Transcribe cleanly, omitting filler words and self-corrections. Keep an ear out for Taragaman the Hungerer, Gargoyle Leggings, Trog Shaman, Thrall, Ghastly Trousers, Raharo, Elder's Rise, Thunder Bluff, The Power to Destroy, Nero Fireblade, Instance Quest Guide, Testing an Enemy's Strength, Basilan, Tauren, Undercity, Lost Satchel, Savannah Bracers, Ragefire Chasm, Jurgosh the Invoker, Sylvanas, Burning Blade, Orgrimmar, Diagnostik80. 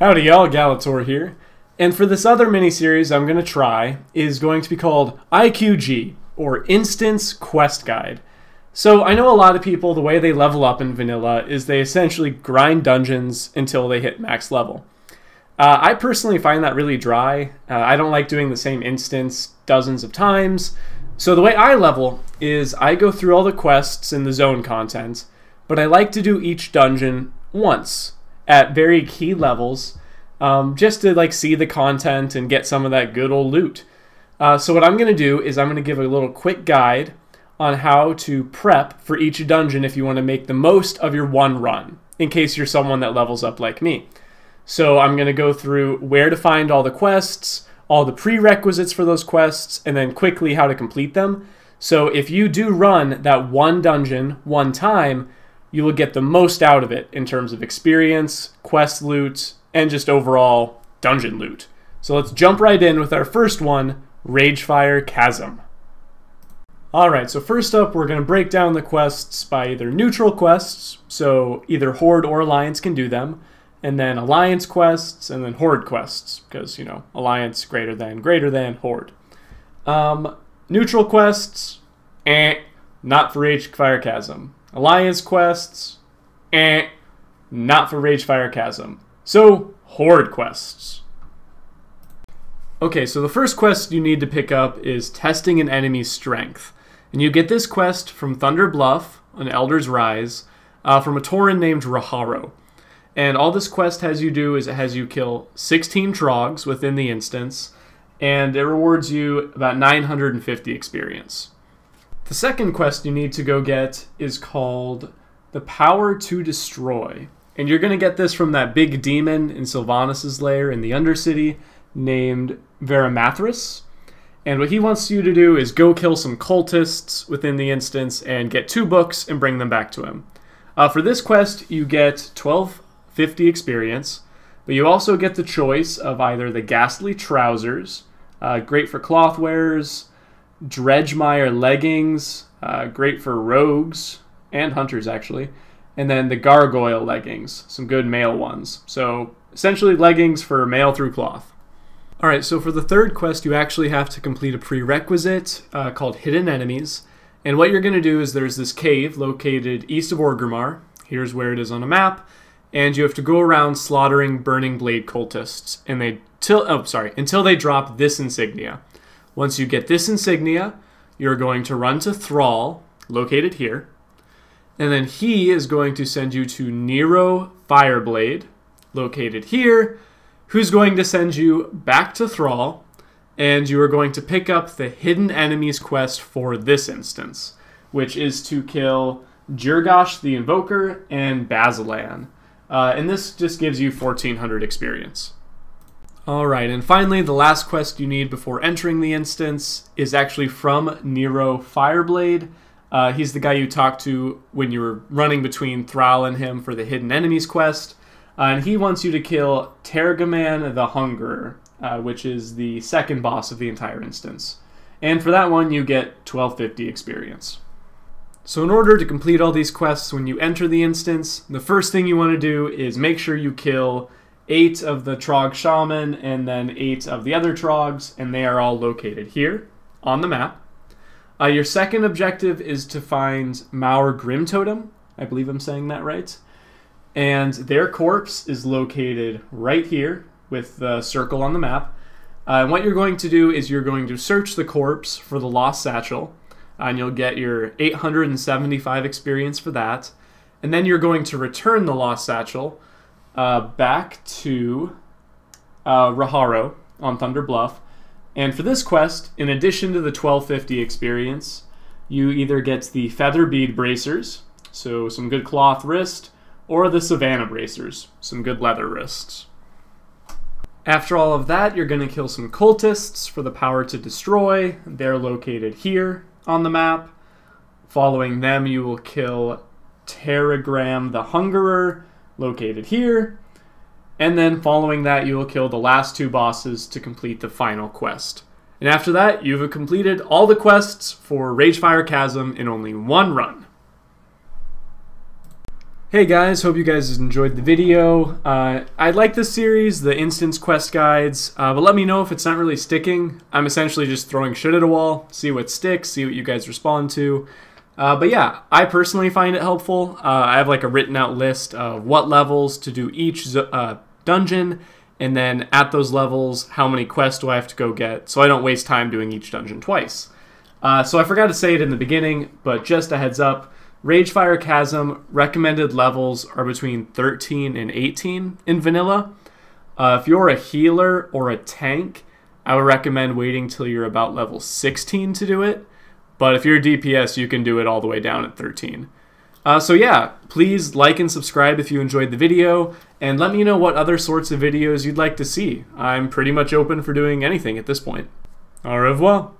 Howdy y'all, Galator here, and for this other mini-series I'm going to try is going to be called IQG, or Instance Quest Guide. So I know a lot of people, the way they level up in vanilla is they essentially grind dungeons until they hit max level. I personally find that really dry. I don't like doing the same instance dozens of times, so the way I level is I go through all the quests in the zone content, but I like to do each dungeon once at very key levels, just to like see the content and get some of that good old loot. So what I'm going to do is I'm going to give a little quick guide on how to prep for each dungeon if you want to make the most of your one run, in case you're someone that levels up like me. So I'm going to go through where to find all the quests, all the prerequisites for those quests, and then quickly how to complete them. So if you do run that one dungeon one time, you will get the most out of it in terms of experience, quest loot, and just overall dungeon loot. So let's jump right in with our first one, Ragefire Chasm. Alright, so first up we're going to break down the quests by either neutral quests, so either Horde or Alliance can do them, and then Alliance quests, and then Horde quests, because, you know, Alliance greater than, Horde. Neutral quests, not for Ragefire Chasm. Alliance quests, not for Ragefire Chasm. So, Horde quests. Okay, so the first quest you need to pick up is Testing an Enemy's Strength. And you get this quest from Thunder Bluff on Elder's Rise, from a Tauren named Raharo. And all this quest has you do is it has you kill 16 Trogs within the instance, and it rewards you about 950 experience. The second quest you need to go get is called The Power to Destroy. And you're going to get this from that big demon in Sylvanas' lair in the Undercity named Varimathras. And what he wants you to do is go kill some cultists within the instance and get 2 books and bring them back to him. For this quest, you get 1250 experience, but you also get the choice of either the Ghastly Trousers, great for cloth wearers, Dredgemeyer Leggings, great for rogues and hunters actually, and then the Gargoyle Leggings, some good male ones. So essentially leggings for male through cloth. Alright, so for the third quest you actually have to complete a prerequisite called Hidden Enemies, and what you're going to do is there's this cave located east of Orgrimmar. Here's where it is on a map. And you have to go around slaughtering Burning Blade cultists, and until they drop this insignia. Once you get this insignia, you're going to run to Thrall, located here, and then he is going to send you to Nero Fireblade, located here, who's going to send you back to Thrall, and you are going to pick up the Hidden Enemies quest for this instance, which is to kill Jurgosh the Invoker and Basilan. And this just gives you 1400 experience. Alright, and finally the last quest you need before entering the instance is actually from Nero Fireblade. He's the guy you talked to when you were running between Thrall and him for the Hidden Enemies quest. And he wants you to kill Taragaman the Hungerer, which is the second boss of the entire instance. And for that one you get 1250 experience. So in order to complete all these quests when you enter the instance, the first thing you want to do is make sure you kill 8 of the Trog Shaman and then 8 of the other Trogs, and they are all located here on the map. Your second objective is to find Maur Grimtotem, I believe I'm saying that right, and their corpse is located right here with the circle on the map. And what you're going to do is you're going to search the corpse for the Lost Satchel, and you'll get your 875 experience for that. And then you're going to return the Lost Satchel back to Raharo on Thunder Bluff. And for this quest, in addition to the 1250 experience, you either get the Feather Bead Bracers, so some good cloth wrist, or the Savannah Bracers, some good leather wrists. After all of that, you're going to kill some cultists for the Power to Destroy. They're located here on the map. Following them, you will kill Taragaman the Hungerer, located here. And then following that, you will kill the last 2 bosses to complete the final quest. And after that, you've completed all the quests for Ragefire Chasm in only one run. Hey guys, hope you guys enjoyed the video. I like this series, the Instance Quest Guides, but let me know if it's not really sticking. I'm essentially just throwing shit at a wall, see what sticks, see what you guys respond to. But yeah, I personally find it helpful. I have like a written out list of what levels to do each dungeon, and then at those levels, how many quests do I have to go get, so I don't waste time doing each dungeon twice. So I forgot to say it in the beginning, but just a heads up, Ragefire Chasm recommended levels are between 13 and 18 in vanilla. If you're a healer or a tank, I would recommend waiting till you're about level 16 to do it. But if you're a DPS, you can do it all the way down at 13. So yeah, please like and subscribe if you enjoyed the video, and let me know what other sorts of videos you'd like to see. I'm pretty much open for doing anything at this point. Au revoir!